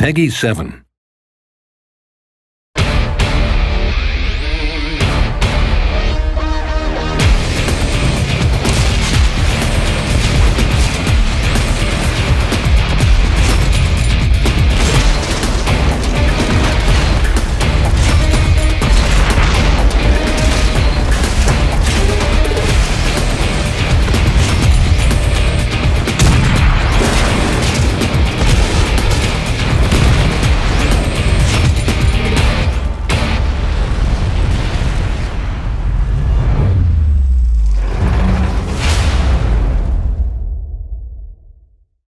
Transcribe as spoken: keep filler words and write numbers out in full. Peggy seven.